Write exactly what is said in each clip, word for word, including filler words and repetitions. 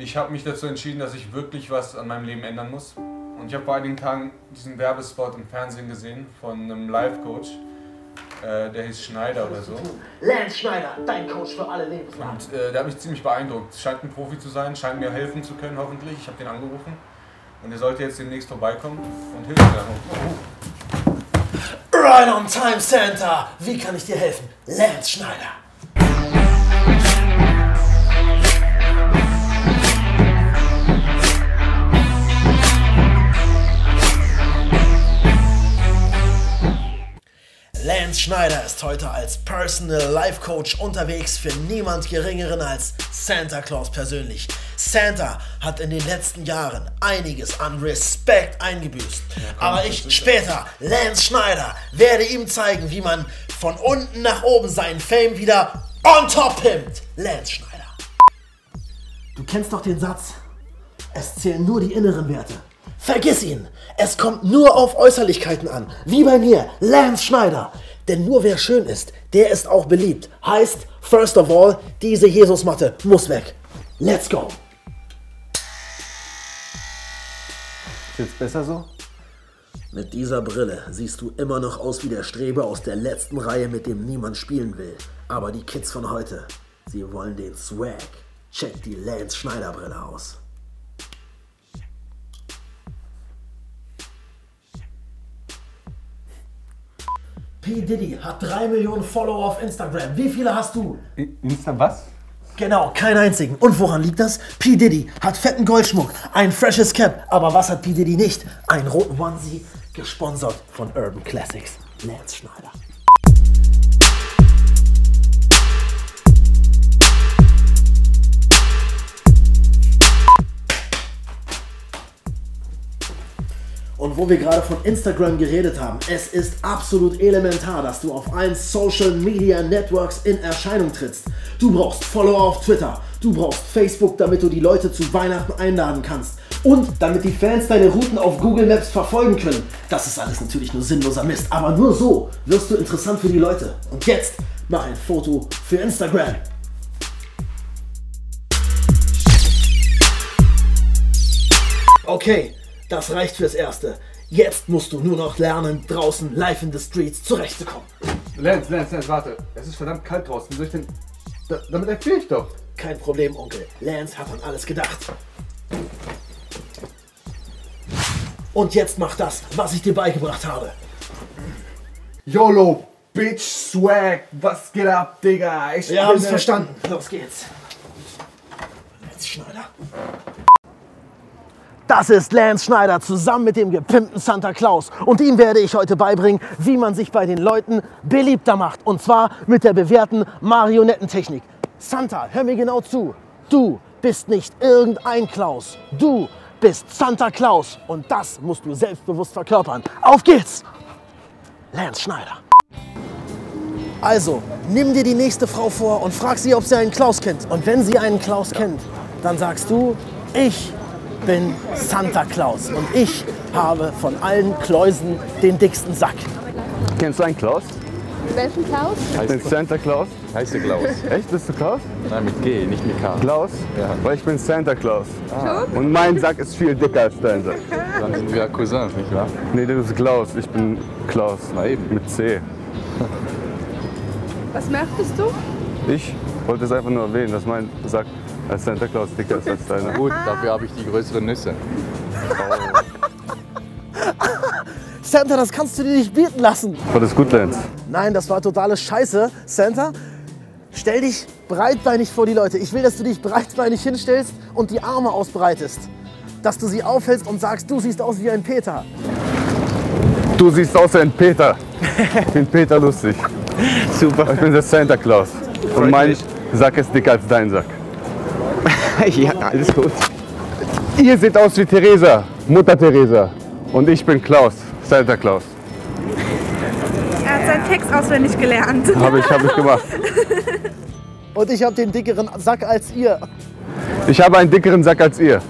Ich habe mich dazu entschieden, dass ich wirklich was an meinem Leben ändern muss. Und ich habe vor einigen Tagen diesen Werbespot im Fernsehen gesehen von einem Life-Coach, äh, der hieß Schneider oder so. Lance Schneider, dein Coach für alle Lebenslagen. Und äh, der hat mich ziemlich beeindruckt. Scheint ein Profi zu sein, scheint mir helfen zu können hoffentlich. Ich habe den angerufen und er sollte jetzt demnächst vorbeikommen und hilft mir dann. Oh. Right on time, Santa! Wie kann ich dir helfen? Lance Schneider! Lance Schneider ist heute als Personal Life Coach unterwegs für niemand Geringeren als Santa Claus persönlich. Santa hat in den letzten Jahren einiges an Respekt eingebüßt. Ja, komm, aber ich später, Lance Schneider, werde ihm zeigen, wie man von unten nach oben seinen Fame wieder on top pimpt. Lance Schneider. Du kennst doch den Satz, es zählen nur die inneren Werte. Vergiss ihn! Es kommt nur auf Äußerlichkeiten an, wie bei mir, Lance Schneider. Denn nur wer schön ist, der ist auch beliebt. Heißt, first of all, diese Jesus-Matte muss weg. Let's go! Ist jetzt besser so? Mit dieser Brille siehst du immer noch aus wie der Streber aus der letzten Reihe, mit dem niemand spielen will. Aber die Kids von heute, sie wollen den Swag. Check die Lance Schneider-Brille aus. P. Diddy hat drei Millionen Follower auf Instagram. Wie viele hast du? Insta was? Genau, keinen einzigen. Und woran liegt das? P. Diddy hat fetten Goldschmuck, ein freshes Cap. Aber was hat P. Diddy nicht? Einen roten Onesie, gesponsert von Urban Classics. Lance Schneider. Und wo wir gerade von Instagram geredet haben, es ist absolut elementar, dass du auf allen Social Media Networks in Erscheinung trittst. Du brauchst Follower auf Twitter, du brauchst Facebook, damit du die Leute zu Weihnachten einladen kannst und damit die Fans deine Routen auf Google Maps verfolgen können. Das ist alles natürlich nur sinnloser Mist, aber nur so wirst du interessant für die Leute. Und jetzt mach ein Foto für Instagram. Okay. Das reicht fürs Erste. Jetzt musst du nur noch lernen, draußen live in the streets zurechtzukommen. Lance, Lance, Lance, warte. Es ist verdammt kalt draußen. Wie soll ich denn... Da, damit erkläre ich doch. Kein Problem, Onkel. Lance hat an alles gedacht. Und jetzt mach das, was ich dir beigebracht habe. YOLO, Bitch, Swag. Was geht ab, Digga? Ich Wir haben es verstanden. Los geht's. Lance Schneider. Das ist Lance Schneider zusammen mit dem gepimpten Santa Claus. Und ihm werde ich heute beibringen, wie man sich bei den Leuten beliebter macht. Und zwar mit der bewährten Marionettentechnik. Santa, hör mir genau zu. Du bist nicht irgendein Klaus. Du bist Santa Claus. Und das musst du selbstbewusst verkörpern. Auf geht's! Lance Schneider. Also, nimm dir die nächste Frau vor und frag sie, ob sie einen Klaus kennt. Und wenn sie einen Klaus kennt, dann sagst du, ich bin Santa Claus und ich habe von allen Kläusen den dicksten Sack. Kennst du einen Klaus? Welchen Klaus? Ich bin Santa Claus. Heißt du Klaus? Echt? Bist du Klaus? Nein, mit G, nicht mit K. Klaus? Ja. Weil ich bin Santa Claus. Ah. Und mein Sack ist viel dicker als dein Sack. Dann sind wir Cousins, nicht wahr? Nee, du bist Klaus. Ich bin Klaus. Na eben. Mit C. Was möchtest du? Ich wollte es einfach nur erwähnen, dass mein Sack als Santa Claus dicker ist als deiner. Gut, dafür habe ich die größeren Nüsse. Oh. Santa, das kannst du dir nicht bieten lassen. War das gut, Lance? Nein, das war totale Scheiße. Santa, stell dich breitbeinig vor die Leute. Ich will, dass du dich breitbeinig hinstellst und die Arme ausbreitest. Dass du sie aufhältst und sagst, du siehst aus wie ein Peter. Du siehst aus wie ein Peter. Ich bin Peter lustig. Super. Ich bin der Santa Claus. Und mein Sack ist dicker als dein Sack. Ja, alles gut. Ihr seht aus wie Theresa, Mutter Theresa. Und ich bin Klaus, Santa Claus. Er hat seinen Text auswendig gelernt. Habe ich, hab ich gemacht. Und ich habe den dickeren Sack als ihr. Ich habe einen dickeren Sack als ihr.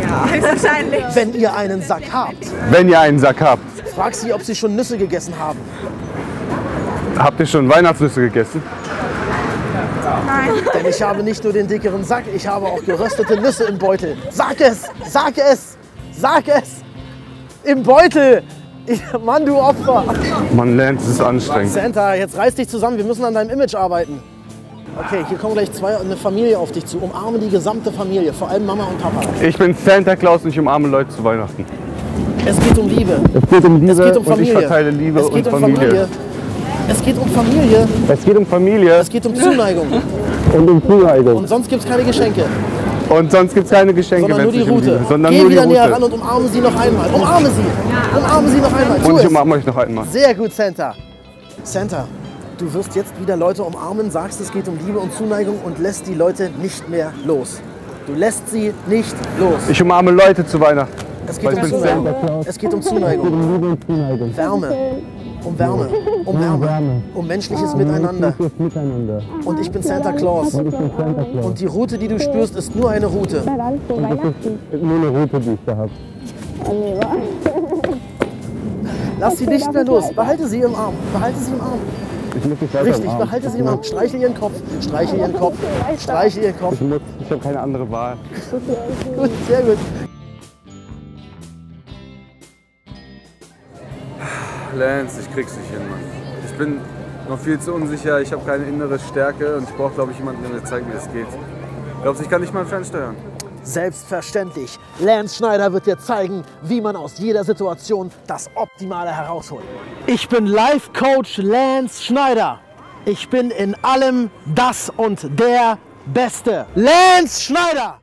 Ja, höchstwahrscheinlich. Wenn ihr einen Sack habt. Wenn ihr einen Sack habt. Frag sie, ob sie schon Nüsse gegessen haben. Habt ihr schon Weihnachtsnüsse gegessen? Nein. Nein. Denn ich habe nicht nur den dickeren Sack, ich habe auch geröstete Nüsse im Beutel. Sag es, sag es, sag es. Im Beutel. Ich, Mann, du Opfer. Mann, Lance, es ist anstrengend. Santa, jetzt reiß dich zusammen, wir müssen an deinem Image arbeiten. Okay, hier kommen gleich zwei, eine Familie auf dich zu. Umarme die gesamte Familie, vor allem Mama und Papa. Ich bin Santa Claus und ich umarme Leute zu Weihnachten. Es geht um Liebe. Es geht um Liebe, es geht um Familie. Und ich verteile Liebe und Familie. Es geht um Familie. Es geht um Familie. Es geht um Zuneigung. Und um Zuneigung. Und sonst gibt es keine Geschenke. Und sonst gibt es keine Geschenke, sondern nur die Route. Geh wieder näher ran und umarme sie noch einmal. Umarme sie. Umarme sie noch einmal. Und ich umarme euch noch einmal. Sehr gut, Santa. Santa. Du wirst jetzt wieder Leute umarmen, sagst, es geht um Liebe und Zuneigung und lässt die Leute nicht mehr los. Du lässt sie nicht los. Ich umarme Leute zu Weihnachten. Es geht um Zuneigung. Es geht um Zuneigung. Wärme. Um Wärme. Um Wärme. Um menschliches Miteinander. Und ich bin Santa Claus. Und die Route, die du spürst, ist nur eine Route. Nur eine Route, die ich da habe. Lass sie nicht mehr los. Behalte sie im Arm. Behalte sie im Arm. Ich muss nicht weiter. Richtig, behalte sie im Arm. Streiche ihren Kopf, streiche ihren Kopf, streiche ihren Kopf. Ich, muss, ich habe keine andere Wahl. Gut, sehr gut. Lance, ich krieg's nicht hin, Mann. Ich bin noch viel zu unsicher, ich habe keine innere Stärke und ich brauche, glaube ich, jemanden, der mir zeigt, wie es geht. Glaubst du, ich kann nicht mal fernsteuern? Selbstverständlich. Lance Schneider wird dir zeigen, wie man aus jeder Situation das Optimale herausholt. Ich bin Life Coach Lance Schneider. Ich bin in allem das und der Beste. Lance Schneider!